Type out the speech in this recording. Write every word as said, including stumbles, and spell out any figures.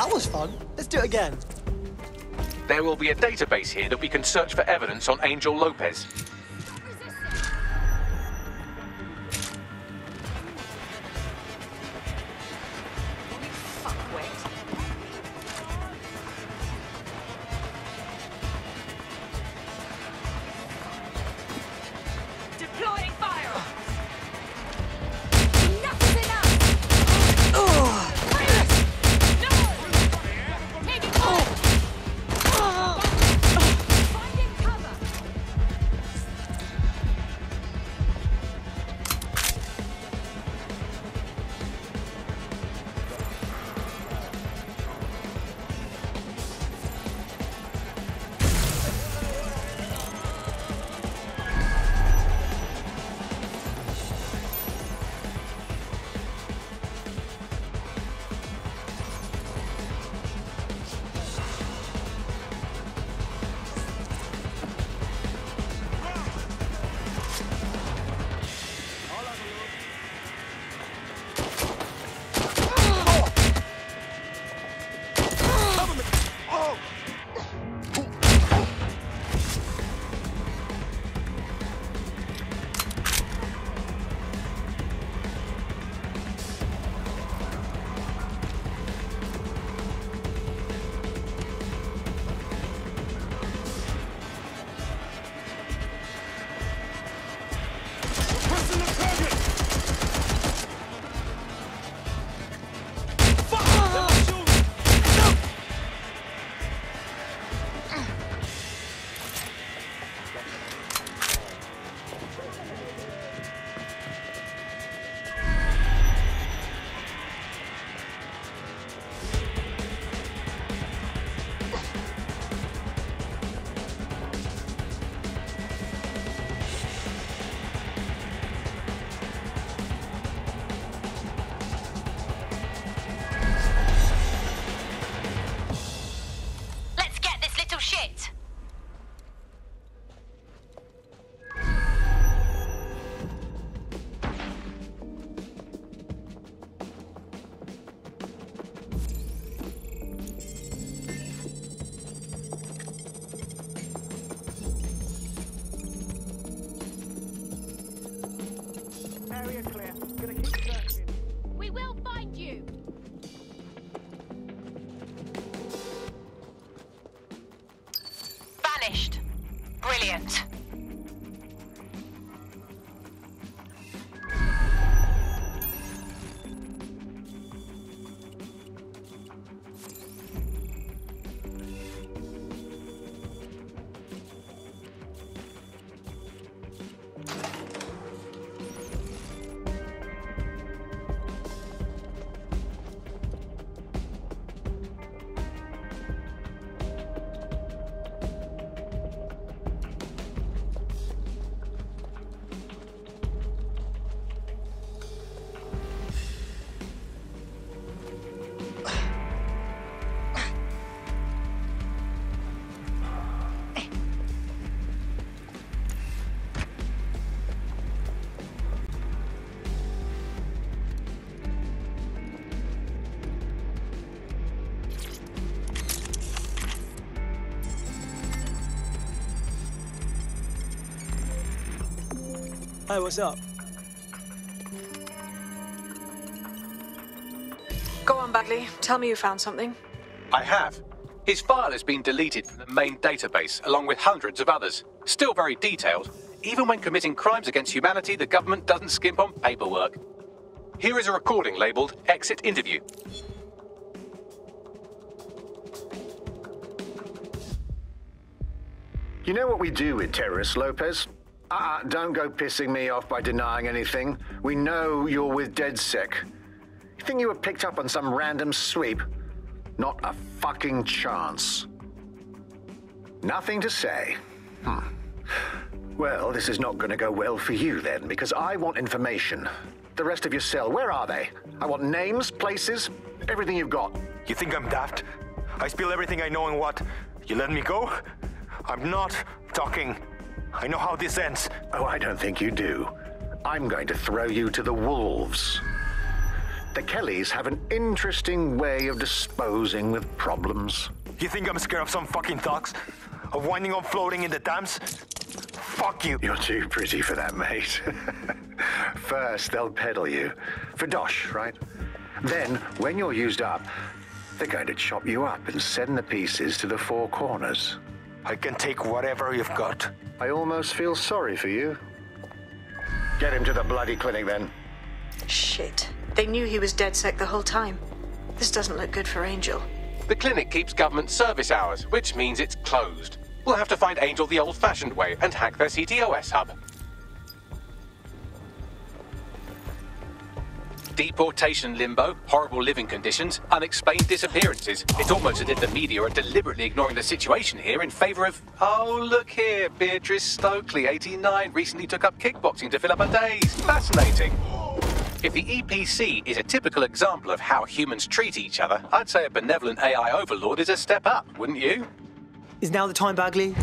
That was fun. Let's do it again. There will be a database here that we can search for evidence on Angel Lopez. Brilliant. Hey, what's up? Go on, Bagley. Tell me you found something. I have. His file has been deleted from the main database, along with hundreds of others. Still very detailed. Even when committing crimes against humanity, the government doesn't skimp on paperwork. Here is a recording labelled Exit Interview. You know what we do with terrorists, Lopez? Ah, uh, don't go pissing me off by denying anything. We know you're with DedSec. You think you were picked up on some random sweep? Not a fucking chance. Nothing to say. Hmm. Well, this is not going to go well for you then, because I want information. The rest of your cell, where are they? I want names, places, everything you've got. You think I'm daft? I spill everything I know and what? You let me go? I'm not talking. I know how this ends. Oh, I don't think you do. I'm going to throw you to the wolves. the Kellys have an interesting way of disposing with problems. You think I'm scared of some fucking thugs? Of winding up floating in the Thames? Fuck you! You're too pretty for that, mate. First, they'll peddle you. For dosh, right? Then, when you're used up, they're going to chop you up and send the pieces to the four corners. I can take whatever you've got. I almost feel sorry for you. Get him to the bloody clinic, then. Shit. They knew he was DedSec the whole time. This doesn't look good for Angel. The clinic keeps government service hours, which means it's closed. We'll have to find Angel the old-fashioned way and hack their C T O S hub. Deportation limbo, horrible living conditions, unexplained disappearances. It's almost as if the media are deliberately ignoring the situation here in favour of... Oh, look here, Beatrice Stokely, eighty-nine, recently took up kickboxing to fill up her days. Fascinating. If the E P C is a typical example of how humans treat each other, I'd say a benevolent A I overlord is a step up, wouldn't you? Is now the time, Bagley?